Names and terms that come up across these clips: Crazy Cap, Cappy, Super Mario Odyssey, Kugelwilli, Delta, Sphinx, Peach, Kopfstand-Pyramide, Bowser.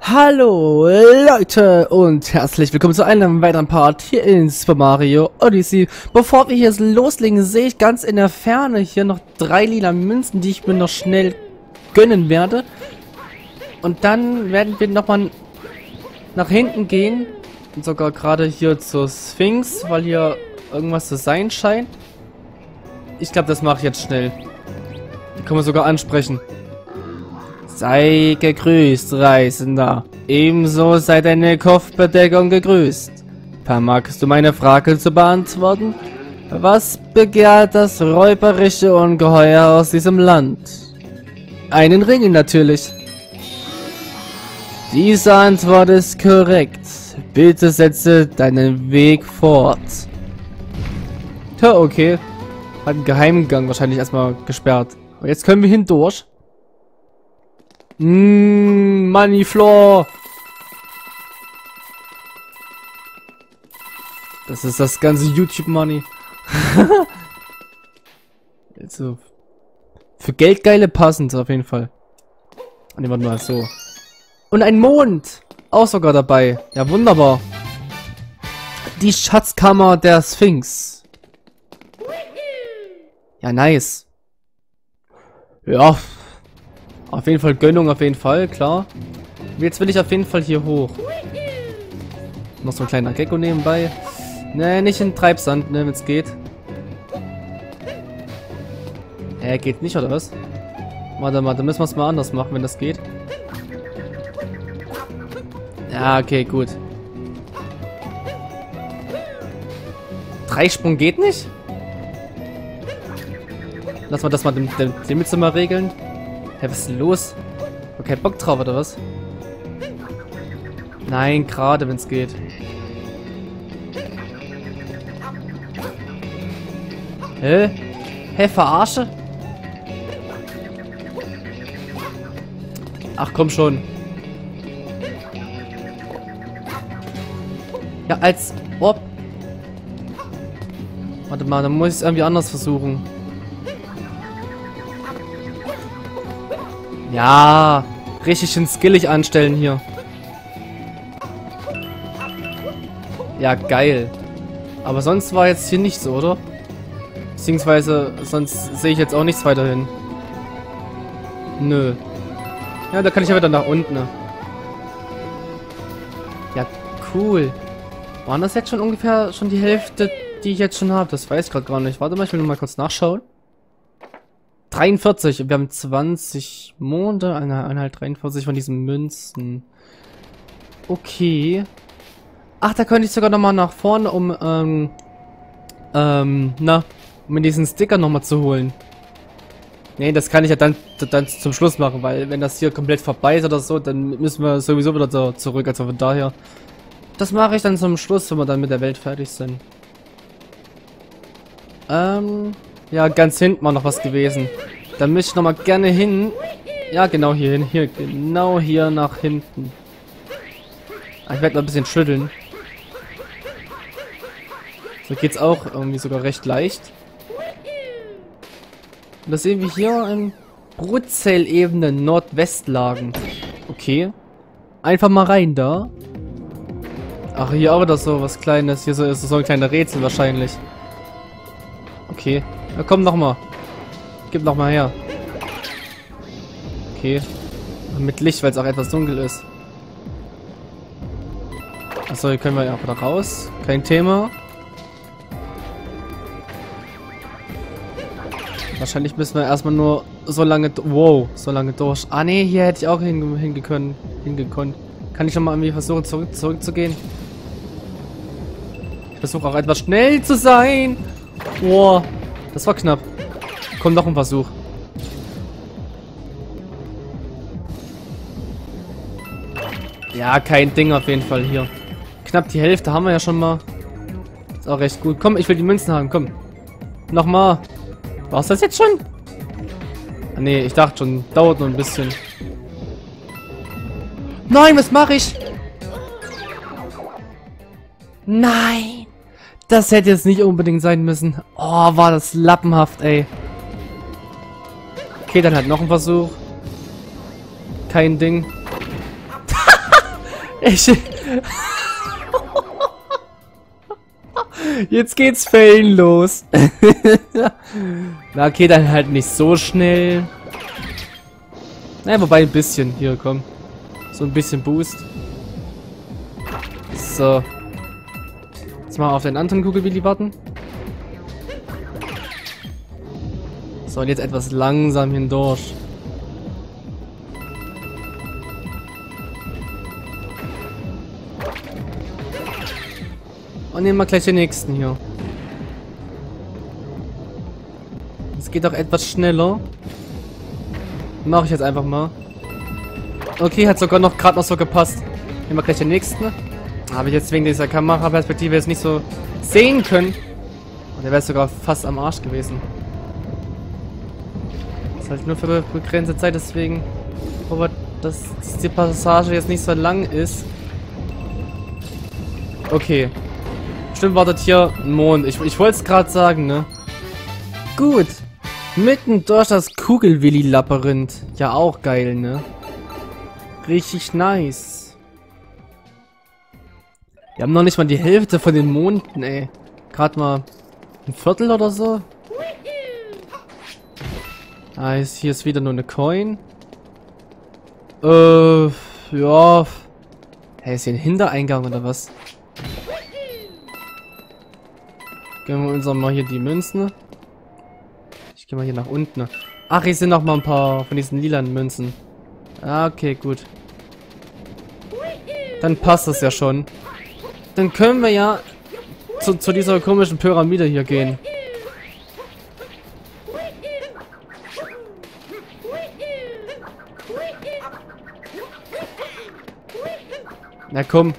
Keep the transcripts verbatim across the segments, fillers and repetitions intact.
Hallo Leute und herzlich willkommen zu einem weiteren Part hier in Super Mario Odyssey. Bevor wir hier jetzt loslegen, sehe ich ganz in der Ferne hier noch drei lila Münzen, die ich mir noch schnell gönnen werde. Und dann werden wir nochmal nach hinten gehen. Und sogar gerade hier zur Sphinx, weil hier irgendwas zu sein scheint. Ich glaube, das mache ich jetzt schnell. Die können wir sogar ansprechen. Sei gegrüßt, Reisender. Ebenso sei deine Kopfbedeckung gegrüßt. Vermagst du meine Frage zu beantworten? Was begehrt das räuberische Ungeheuer aus diesem Land? Einen Ring natürlich. Diese Antwort ist korrekt. Bitte setze deinen Weg fort. Tja, okay. Hat einen Geheimgang wahrscheinlich erstmal gesperrt. Aber jetzt können wir hindurch. Mmm, Moneyfloor. Das ist das ganze YouTube-Money. Also, für Geldgeile passend auf jeden Fall. Und jemand mal so. Und ein Mond. Auch sogar dabei. Ja, wunderbar. Die Schatzkammer der Sphinx. Ja, nice. Ja. Auf jeden Fall Gönnung, auf jeden Fall, klar. Jetzt will ich auf jeden Fall hier hoch. Noch so ein kleiner Gecko nebenbei. Ne, nicht in Treibsand, ne, wenn es geht. Äh, geht nicht, oder was? Warte mal, dann müssen wir es mal anders machen, wenn das geht. Ja, okay, gut. Dreisprung geht nicht? Lass mal das mal dem, dem, dem Mitzimmer regeln. Hä, was ist denn los? Okay, Bock drauf, oder was? Nein, gerade, wenn es geht. Hä? Hä, verarsche? Ach, komm schon. Ja, als ob. Warte mal, dann muss ich es irgendwie anders versuchen. Ja, richtig schön skillig anstellen hier. Ja, geil. Aber sonst war jetzt hier nichts, oder? Beziehungsweise, sonst sehe ich jetzt auch nichts weiterhin. Nö. Ja, da kann ich ja wieder nach unten. Ne? Ja, cool. Waren das jetzt schon ungefähr schon die Hälfte, die ich jetzt schon habe? Das weiß ich gerade gar nicht. Warte mal, ich will nur mal kurz nachschauen. dreiundvierzig, wir haben zwanzig Monde, eineinhalb, dreiundvierzig von diesen Münzen. Okay. Ach, da könnte ich sogar nochmal nach vorne, um, ähm, ähm, na, um mir diesen Sticker nochmal zu holen. Nee, das kann ich ja dann, dann zum Schluss machen, weil wenn das hier komplett vorbei ist oder so, dann müssen wir sowieso wieder da zurück, also von daher. Das mache ich dann zum Schluss, wenn wir dann mit der Welt fertig sind. Ähm... Ja, ganz hinten war noch was gewesen. Da müsste ich nochmal gerne hin. Ja, genau hier hin. Hier, genau hier nach hinten. Ich werde noch ein bisschen schütteln. So geht's auch irgendwie sogar recht leicht. Und das sehen wir hier in Brutzel-Ebene Nordwestlagen. Okay. Einfach mal rein da. Ach, hier auch wieder so was Kleines. Hier so, ist so ein kleiner Rätsel wahrscheinlich. Okay. Na komm, nochmal. Gib nochmal her. Okay. Mit Licht, weil es auch etwas dunkel ist. Achso, hier können wir ja auch wieder raus. Kein Thema. Wahrscheinlich müssen wir erstmal nur so lange... Wow, so lange durch. Ah ne, hier hätte ich auch hinge hingekonnt. hingekonnt. Kann ich nochmal irgendwie versuchen, zurück zurückzugehen? Ich versuche auch etwas schnell zu sein. Wow. Das war knapp. Komm, noch ein Versuch. Ja, kein Ding auf jeden Fall hier. Knapp die Hälfte haben wir ja schon mal. Ist auch recht gut. Komm, ich will die Münzen haben, komm. Nochmal. War's das jetzt schon? Ah, nee, ich dachte schon. Dauert noch ein bisschen. Nein, was mache ich? Nein. Das hätte jetzt nicht unbedingt sein müssen. Oh, war das lappenhaft, ey. Okay, dann halt noch ein Versuch. Kein Ding. Ich Jetzt geht's fällen los. Na okay, dann halt nicht so schnell. Na, wobei ein bisschen. Hier, komm. So ein bisschen Boost. So. Jetzt mal auf den anderen Kugelbilly warten. So, und jetzt etwas langsam hindurch. Und nehmen wir gleich den nächsten hier. Es geht auch etwas schneller. Mache ich jetzt einfach mal. Okay, hat sogar noch gerade noch so gepasst. Nehmen wir gleich den nächsten. Habe ich jetzt wegen dieser Kameraperspektive jetzt nicht so sehen können. Und der wäre sogar fast am Arsch gewesen. Das ist halt nur für begrenzte Zeit, deswegen hoffe ich, dass die Passage jetzt nicht so lang ist. Okay. Stimmt, wartet hier ein Mond. Ich, ich wollte es gerade sagen, ne? Gut. Mitten durch das Kugelwilli-Labyrinth. Ja, auch geil, ne? Richtig nice. Wir haben noch nicht mal die Hälfte von den Monden, ey. Gerade mal ein Viertel oder so. Ah, ist, hier ist wieder nur eine Coin. Äh, ja. Hey, ist hier ein Hintereingang oder was? Gehen wir uns auch mal hier die Münzen. Ich gehe mal hier nach unten. Ach, hier sind noch mal ein paar von diesen lilanen Münzen. Ah, okay, gut. Dann passt das ja schon. Dann können wir ja zu, zu dieser komischen Pyramide hier gehen. Na komm.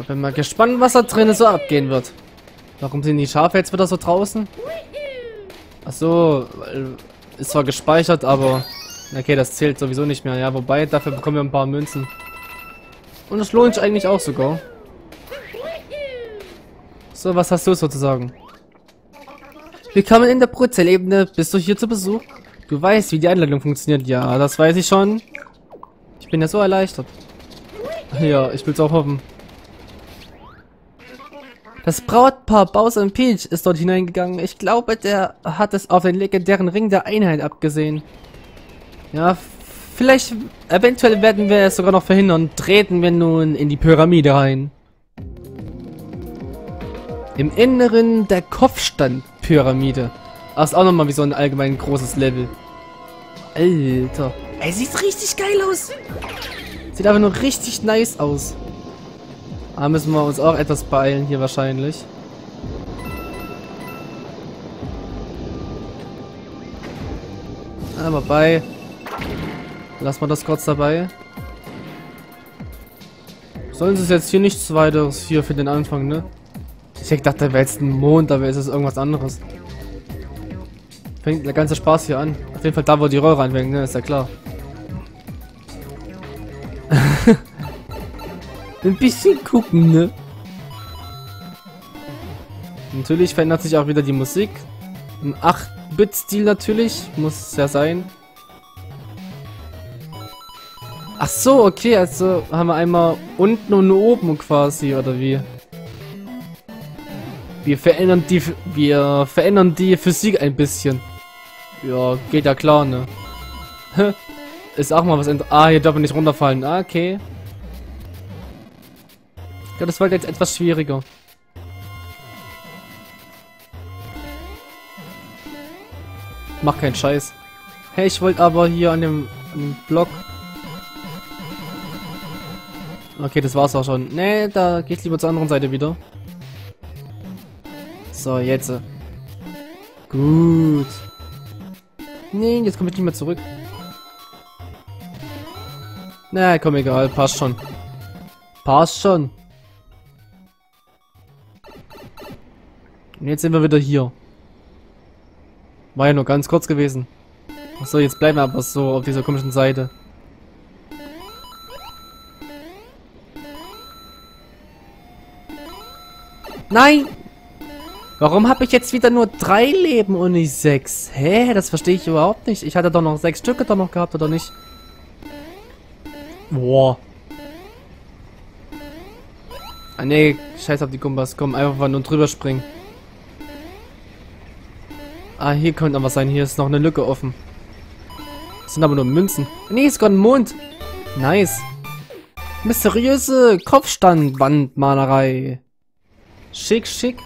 Ich bin mal gespannt, was da drinnen so abgehen wird. Warum sind die Schafe jetzt wieder so draußen? Achso, ist zwar gespeichert, aber... Okay, das zählt sowieso nicht mehr. Ja, wobei, dafür bekommen wir ein paar Münzen. Und das lohnt sich eigentlich auch sogar. So, was hast du sozusagen? Willkommen in der Brutzelebene. Bist du hier zu Besuch? Du weißt, wie die Einladung funktioniert. Ja, das weiß ich schon. Ich bin ja so erleichtert. Ja, ich will's auch hoffen. Das Brautpaar Bowser und Peach ist dort hineingegangen. Ich glaube, der hat es auf den legendären Ring der Einheit abgesehen. Ja, vielleicht, eventuell werden wir es sogar noch verhindern. Treten wir nun in die Pyramide rein. Im Inneren der Kopfstand Pyramide. Das ist auch nochmal wie so ein allgemein großes Level. Alter. Ey, sieht richtig geil aus. Sieht aber nur richtig nice aus. Da müssen wir uns auch etwas beeilen hier wahrscheinlich. Aber bei... Lass mal das kurz dabei. Sollen es jetzt hier nichts weiteres hier für den Anfang, ne? Ich hätte gedacht, da wäre jetzt ein Mond, aber ist es irgendwas anderes. Fängt der ganze Spaß hier an. Auf jeden Fall da, wo die Röhre anfängt, ne? Ist ja klar. Ein bisschen gucken, ne? Natürlich verändert sich auch wieder die Musik. Im acht Bit Stil natürlich. Muss es ja sein. Ach so, okay. Also haben wir einmal unten und oben quasi, oder wie? Wir verändern die, wir verändern die Physik ein bisschen. Ja, geht ja klar, ne? Ist auch mal was... Ah, hier darf man nicht runterfallen. Ah, okay. Ja, das war jetzt etwas schwieriger. Mach keinen Scheiß. Hey, ich wollte aber hier an dem, an dem Block. Okay, das war's auch schon. Nee, da geht's lieber zur anderen Seite wieder. So, jetzt. Gut. Nee, jetzt komme ich nicht mehr zurück. Na, komm, egal. Passt schon. Passt schon. Und jetzt sind wir wieder hier. War ja nur ganz kurz gewesen. Achso, jetzt bleiben wir aber so auf dieser komischen Seite. Nein! Warum habe ich jetzt wieder nur drei Leben und nicht sechs? Hä? Das verstehe ich überhaupt nicht. Ich hatte doch noch sechs Stücke doch noch gehabt, oder nicht? Boah. Ah ne, scheiß auf die Gumbas. Komm, einfach nur drüber springen. Ah, hier könnte noch was sein. Hier ist noch eine Lücke offen. Das sind aber nur Münzen. Nee, ist gerade ein Mond. Nice. Mysteriöse Kopfstandwandmalerei. Schick, schick.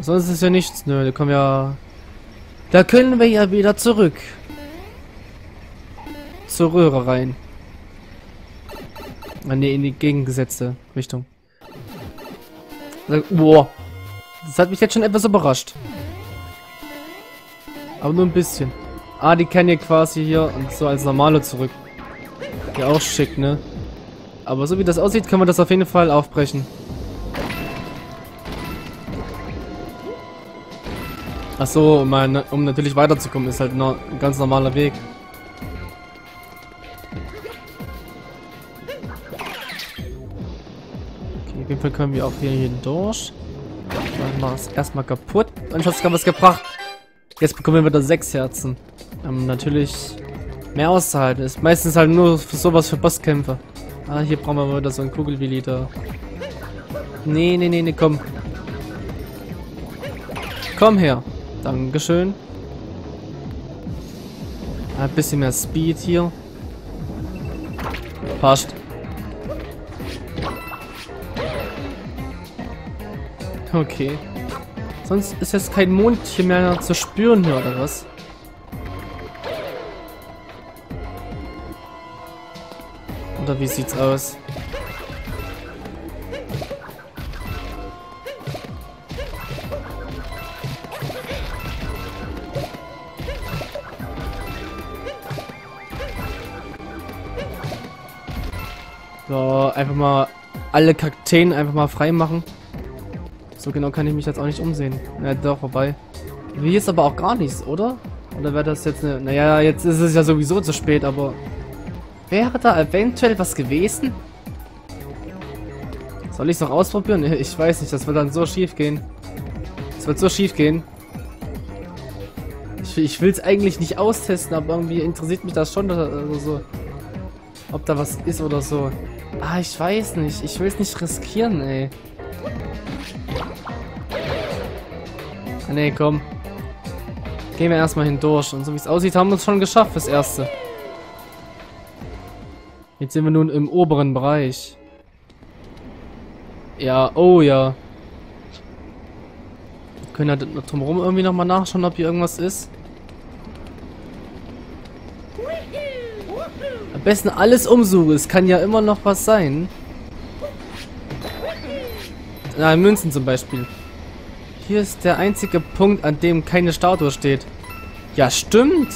Sonst ist ja nichts. Nö, da kommen wir. Da können wir ja wieder zurück. Zur Röhre rein. Ah, ne, in die gegengesetzte Richtung. Boah. Das hat mich jetzt schon etwas überrascht. Aber nur ein bisschen. Ah, die kennen hier quasi hier und so als normale zurück. Ja, auch schick, ne? Aber so wie das aussieht, können wir das auf jeden Fall aufbrechen. Achso, um, um natürlich weiterzukommen, ist halt noch ein ganz normaler Weg. Okay, auf jeden Fall können wir auch hier hindurch. Dann machen wir es erstmal kaputt. Und hat's gar was gebracht. Jetzt bekommen wir wieder sechs Herzen. Ähm, natürlich mehr auszuhalten ist. Meistens halt nur für sowas für Bosskämpfe. Ah, hier brauchen wir wieder so einen Kugelwilli da. Nee, nee, nee, nee, komm. Komm her. Dankeschön. Ein bisschen mehr Speed hier. Passt. Okay. Sonst ist jetzt kein Mondchen mehr zu spüren hier, oder was? Oder wie sieht's aus? So, einfach mal alle Kakteen einfach mal frei machen. So genau kann ich mich jetzt auch nicht umsehen. Na doch, vorbei. Hier ist aber auch gar nichts, oder? Oder wäre das jetzt eine... Naja, jetzt ist es ja sowieso zu spät, aber... Wäre da eventuell was gewesen? Soll ich es noch ausprobieren? Ich weiß nicht, das wird dann so schief gehen. Das wird so schief gehen. Ich, ich will es eigentlich nicht austesten, aber irgendwie interessiert mich das schon, also so, ob da was ist oder so. Ah, ich weiß nicht. Ich will es nicht riskieren, ey. Ne, komm. Gehen wir erstmal hindurch. Und so wie es aussieht, haben wir es schon geschafft fürs Erste. Jetzt sind wir nun im oberen Bereich. Ja, oh ja. Wir können ja drumherum irgendwie nochmal nachschauen, ob hier irgendwas ist. Am besten alles umsuchen. Es kann ja immer noch was sein. Na, Münzen zum Beispiel. Hier ist der einzige Punkt, an dem keine Statue steht. Ja, stimmt.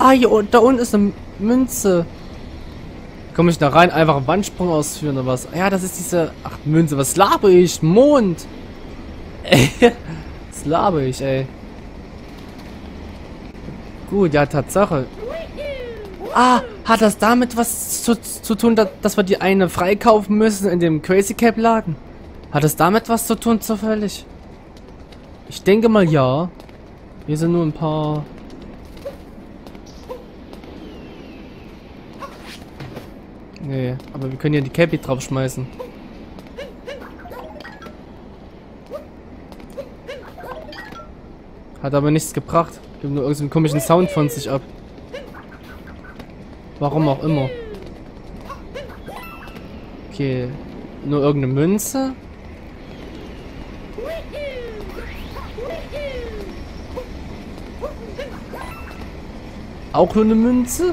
Ah, hier, da unten ist eine Münze. Komme ich da rein? Einfach einen Wandsprung ausführen oder was? Ja, das ist diese... Ach, Münze, was laber ich? Mond! Was laber ich, ey? Gut, ja, Tatsache. Ah, hat das damit was zu, zu tun, dass wir die eine freikaufen müssen in dem Crazy Cap Laden? Hat es damit was zu tun, zufällig? Ich denke mal, ja. Hier sind nur ein paar... Nee, aber wir können hier die Cappy draufschmeißen. Hat aber nichts gebracht. Gibt nur irgendeinen komischen Sound von sich ab. Warum auch immer. Okay, nur irgendeine Münze. Auch nur eine Münze.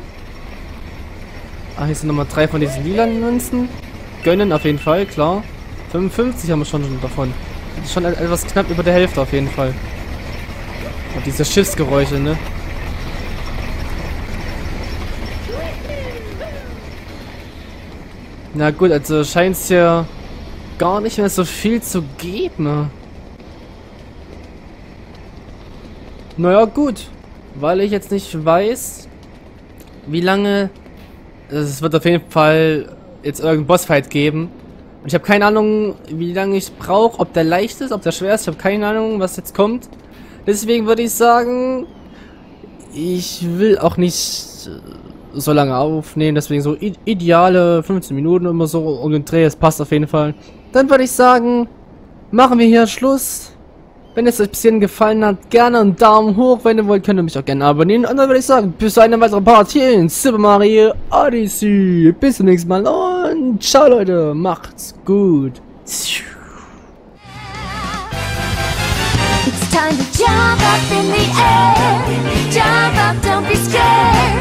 Ah, hier sind nochmal drei von diesen lilanen Münzen. Gönnen auf jeden Fall, klar. fünfundfünfzig haben wir schon davon. Das ist schon etwas knapp über der Hälfte auf jeden Fall. Und diese Schiffsgeräusche, ne? Na gut, also scheint es ja gar nicht mehr so viel zu geben. Naja, gut. Weil ich jetzt nicht weiß, wie lange es wird auf jeden Fall jetzt irgendeinen Bossfight geben. Und ich habe keine Ahnung, wie lange ich brauche, ob der leicht ist, ob der schwer ist. Ich habe keine Ahnung, was jetzt kommt. Deswegen würde ich sagen, ich will auch nicht so lange aufnehmen. Deswegen so ideale fünfzehn Minuten immer so um den Dreh. Es passt auf jeden Fall. Dann würde ich sagen, machen wir hier Schluss. Wenn es euch ein bisschen gefallen hat, gerne einen Daumen hoch. Wenn ihr wollt, könnt ihr mich auch gerne abonnieren. Und dann würde ich sagen, bis zu einer weiteren Part hier in Super Mario Odyssey. Bis zum nächsten Mal und ciao Leute, macht's gut. It's time to jump up in the air. Jump up, don't be scared.